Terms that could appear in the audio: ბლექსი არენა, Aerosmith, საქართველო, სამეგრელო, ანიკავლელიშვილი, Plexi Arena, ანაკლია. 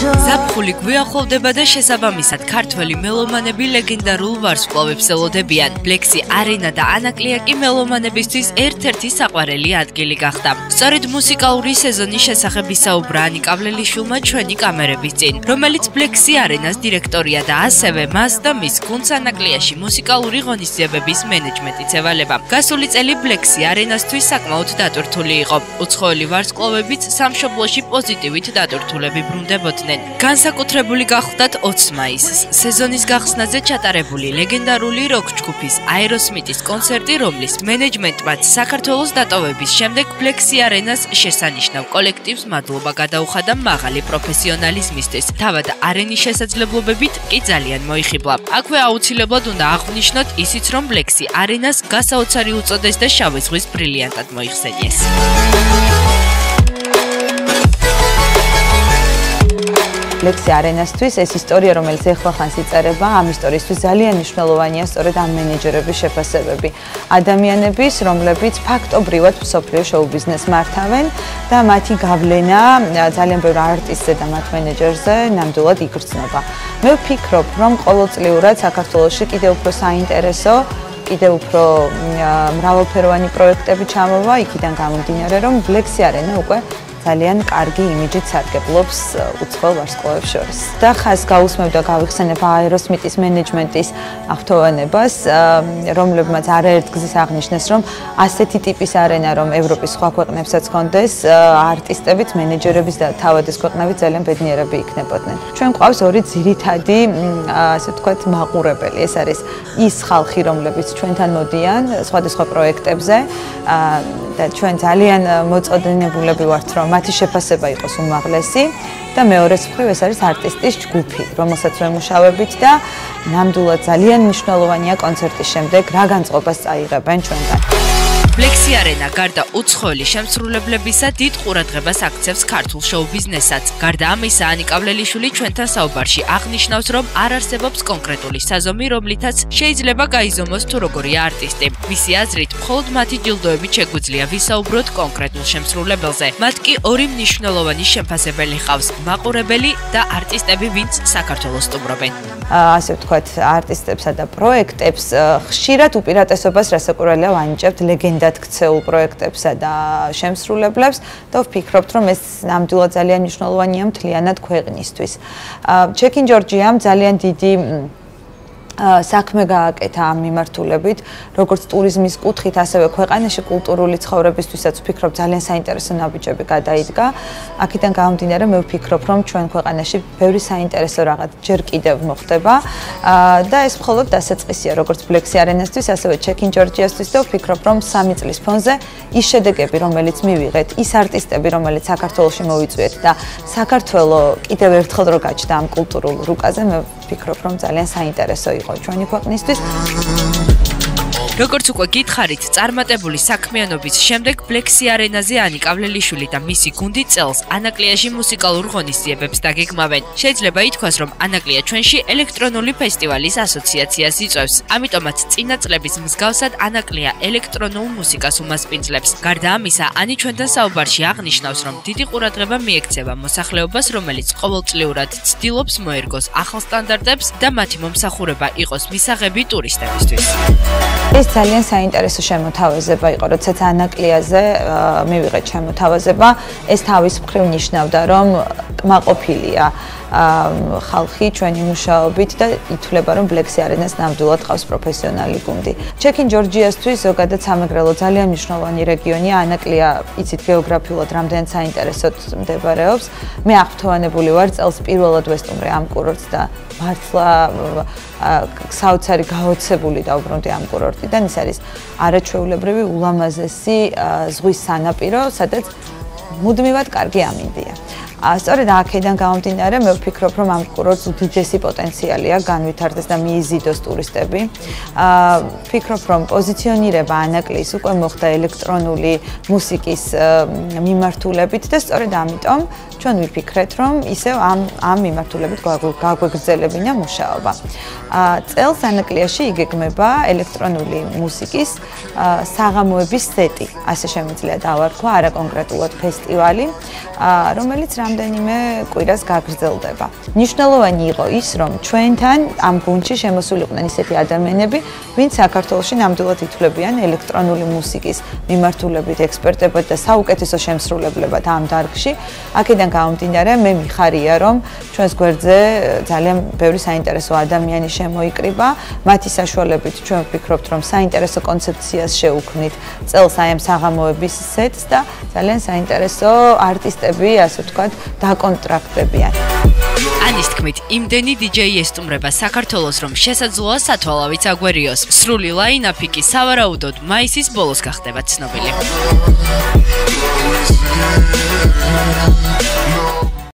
ზაფხული გვეახლოვდება და შესაბამისად ქართველი მელომანები ლეგენდარულ ვარსკვლავებს ელოდებიან. Ბლექსი არენა და ანაკლია კი მელომანებისთვის ერთ-ერთი საყვარელი ადგილი გახდა. სწორედ მუსიკალური სეზონის შესახებ ისაუბრა ანიკავლელიშვილმა ჩვენი კამერების წინ, რომელიც ბლექსი არენას დირექტორია და ასევე მას და მის გუნდს ანაკლიაში მუსიკალური ღონისძიებების მენეჯმენტიც ევალება. Გასული წელი ბლექსი არენასთვის საკმაოდ დატვირთული იყო. უცხოელი ვარსკვლავებიც სამშობლოში პოზიტივით დატვირთულები ბრუნდებოდნენ. განსაკუთრებული გახდათ 20 მაისს. სეზონის გახსნაზე ჩატარებული ლეგენდარული როკ ჯგუფის Aerosmith-ის კონცერტი, რომლის მენეჯმენტმაც საქართველოს დატოვების შემდეგ Plexi Arenas შესანიშნავ კოლექტივს მადლობა გადაუხადა მაღალი პროფესიონალიზმისთვის. თავად არენის შესაძლებლობებით კი ძალიან მოიხიბლა. აქვე აუცილებლად უნდა აღვნიშნოთ ისიც, რომ Plexi Arenas გასაოცარი უწოდეს და შავი ზღვის ბრილიანტად მოიხსენიეს. Plexi Arenasთვის ეს ისტორია, რომელიც ეხლა ხანს იწერება, ამ ისტორიისთვის ძალიან მნიშვნელოვანია სწორედ ამ მენეჯერების შეფასებები. Ადამიანების, რომლებიც ფაქტობრივად მსოფლიოს შოუ-ბიზნესს მართავენ და მათი გავლენა ძალიან ბევრ არტისტზე და მათ მენეჯერზე ნამდვილად იგრძნობა. მე ვფიქრობ, რომ ყოველწლიურად საქართველოში კიდევ უფრო საინტერესო კიდევ უფრო მრავალფეროვანი პროექტები ჩამოვა, იქიდან გამომდინარე, რომ Plexi Arena უკვე ძალიან კარგი იმიჯით სარგებლობს უცხო ვარსკვლავებს შორის. და ხას გაუსმევ და გავიხსენებ Aerosmith-ის მენეჯმენტის აღფრთოვანებას, რომლებმაც არაერთ გზის აღნიშნეს, რომ ასეთი ტიპის არენა, რომ ევროპის სხვა ქვეყნებსაც ჰქონდეს, არტისტებიც, მენეჯერებიც და თავადის ქვეყნებიც ძალიან ბედნიერები იქნებოდნენ. ჩვენ გვყავს ორი ძირითადი, ასე ვთქვათ, მაყურებელი. ეს არის ის ხალხი, რომლებიც ჩვენთან მოდიან სხვადასხვა პროექტებზე და ჩვენ ძალიან მოწოდებულები ვართ, რომ მათი შეფასება იყოს უმაღლესი და მეორეს მხრივ ეს არის არტისტის ჯგუფი, რომელსაც ვემუშავებით და ნამდვილად ძალიან მნიშვნელოვანია კონცერტის შემდეგ რა განწყობას წაიღებენ ჩვენგან. Plexi Arena გარდა უცხოელი შემსრულებლებისა დიდ ყურადღებას აქცევს ქართულ შოუ-ბიზნესაც. გარდა ამისა, ანიკავლელიშვილი ჩვენთან საუბარში აღნიშნავს, რომ არ არსებობს კონკრეტული საზომი, რომლითაც შეიძლება გაიზომოს თუ როგორია არტისტი. მისი აზრით, მხოლოდ მათი ჯილდოებით შეგვიძლია ვისაუბროთ კონკრეტულ შემსრულებელზე. მათ კი ორი მნიშვნელოვანი შეფასებელი ჰყავს: მაყურებელი და არტისტები, ვინც საქართველოს სტუმრობენ. ასე ვთქვათ, არტისტებსა და პროექტებს ხშირად უპირატესობას რასაკურველია ვანიჭებთ ლეგენდა ქცეულ პროექტებსა და შემსრულებლებს და ვფიქრობთ, რომ ეს ნამდვილად ძალიან მნიშვნელოვანია მთლიანად ქვეყნისთვის. Check in Georgia-მ ძალიან დიდი საქმე გააკეთა ამ მიმართულებით, როგორც ტურიზმის კუთხით, ასევე ქვეყანაში კულტურული ცხოვრებისთვისაც ვფიქრობ, ძალიან საინტერესო ნაბიჯები გადაიდგა. აქედან გამომდინარე, მე ვფიქრობ, რომ ჩვენ ქვეყანაში ბევრი საინტერესო რაღაც ჯერ კიდევ მოხდება და ეს მხოლოდ დასაწყისია, როგორც Plexi Arenasთვის, ასევე Check in Georgia-სთვის და ვფიქრობ, რომ 3 წლის ფონზე ის შედეგები, რომელიც მივიღეთ, ის არტისტები, რომელიც საქართველოში მოვიწვიეთ და საქართველო კიდევ ერთხელ რო გაჩნდა ამ კულტურულ რუკაზე, მე ვფიქრობ, რომ ძალიან საინტერესო იყო. ჩვენი ქვეყნისთვის როგორც უკვე გითხარით, წარმატებული საქმიანობის შემდეგ Plexi Arena-ზე ანიკავლელიშვილი და მისი გუნდი წელს ანაკლიაში მუსიკალურ ღონისძიებებს დაგეგმავენ. შეიძლება ითქვას, რომ ანაკლია ჩვენში ელექტრონული ფესტივალის ასოციაციას იწვევს. ამიტომაც წინა წლების მსგავსად ანაკლია ელექტრონულ მუსიკას უმასპინძლებს. გარდა ამისა, ანი ჩვენთან საუბარში აღნიშნავს, რომ დიდი ყურადღება მიექცევა მოსახლეობას, რომელიც ყოველწლიურად ცდილობს მოერგოს ახალ სტანდარტებს და მათი მომსახურება იყოს მისაღები ტურისტებისთვის. ძალიან საინტერესო შემოთავაზება იყო, როდესაც ანაკლიაზე მივიღეთ შემოთავაზება. ეს თავის მხრივ ნიშნავდა, რომ კმაყოფილია ხალხი ჩვენი მუშაობით და ითვლება, რომ Plexi Arena-ს ნამდვილად ყავს პროფესიონალი გუნდი. Check in Georgia-სთვის ზოგადად სამეგრელო ძალიან მნიშვნელოვანი რეგიონია. ანაკლია იცით გეოგრაფიულად რამდენად საინტერესოდ მდებარეობს. მე აღფრთოვანებული ვარ, წელს პირველად ვესტუმრე ამ კურორტს და მართლა საოცარი გაოცებული დავბრუნდი ამ კურორტიდან. ის არის არაჩვეულებრივი ულამაზესი ზღვის სანაპირო, სადაც მუდმივად კარგი ამინდია. სწორედ აქედან გამომდინარე, მე ვფიქრობ, რომ ამ კურორტს უდიდესი პოტენციალია განვითარდეს და მიიზიდოს ტურისტები. ვფიქრობ, რომ პოზიციონირება ანაკლის უკვე მოხდა ელექტრონული მუსიკის მიმართულებით და სწორედ ამიტომ ჩვენ ვიფიქრეთ რომ ისევ ამ მიმართულებით გაგვეგრძელებინა მუშაობა. Წელს ანაკლიაში იგეგმება ელექტრონული მუსიკის საღამოების სეტი. ასე შემიძლია დავარქვა არა კონკრეტულად ფესტივალი, რომელიც რამდენიმე კვირას გაგრძელდება. Მნიშვნელოვანი იყო ის რომ ჩვენთან ამ გუნდში შემოსულიყვნენ ისეთი ადამიანები, ვინც საქართველოში ნამდვილად ითვლებიან ელექტრონული მუსიკის მიმართულებით ექსპერტებად და საუკეთესო შემსრულებლებად ამ დარგში. აქედან გამომდინარე მე მიხარია რომ ჩვენს გვერდზე ძალიან ბევრი საინტერესო ადამიანი შემოიკრიბა. მათი საშუალებით ჩვენ ვფიქრობთ რომ საინტერესო კონცეფციას შეუქმნით წელს აი ამ საღამოების სეტს და ძალიან საინტერესო არტისტები ასე ვთქვათ დაკონტრაქტდებიან. Anis თქმით, იმდენი DJ-ი ესტუმრება საქართველოს რომ შესაძლოა სათვალავიც აგვერიოს. Სრული ლაინაპი კი სავარაუდოდ მაისის ბოლოს გახდება ცნობილი.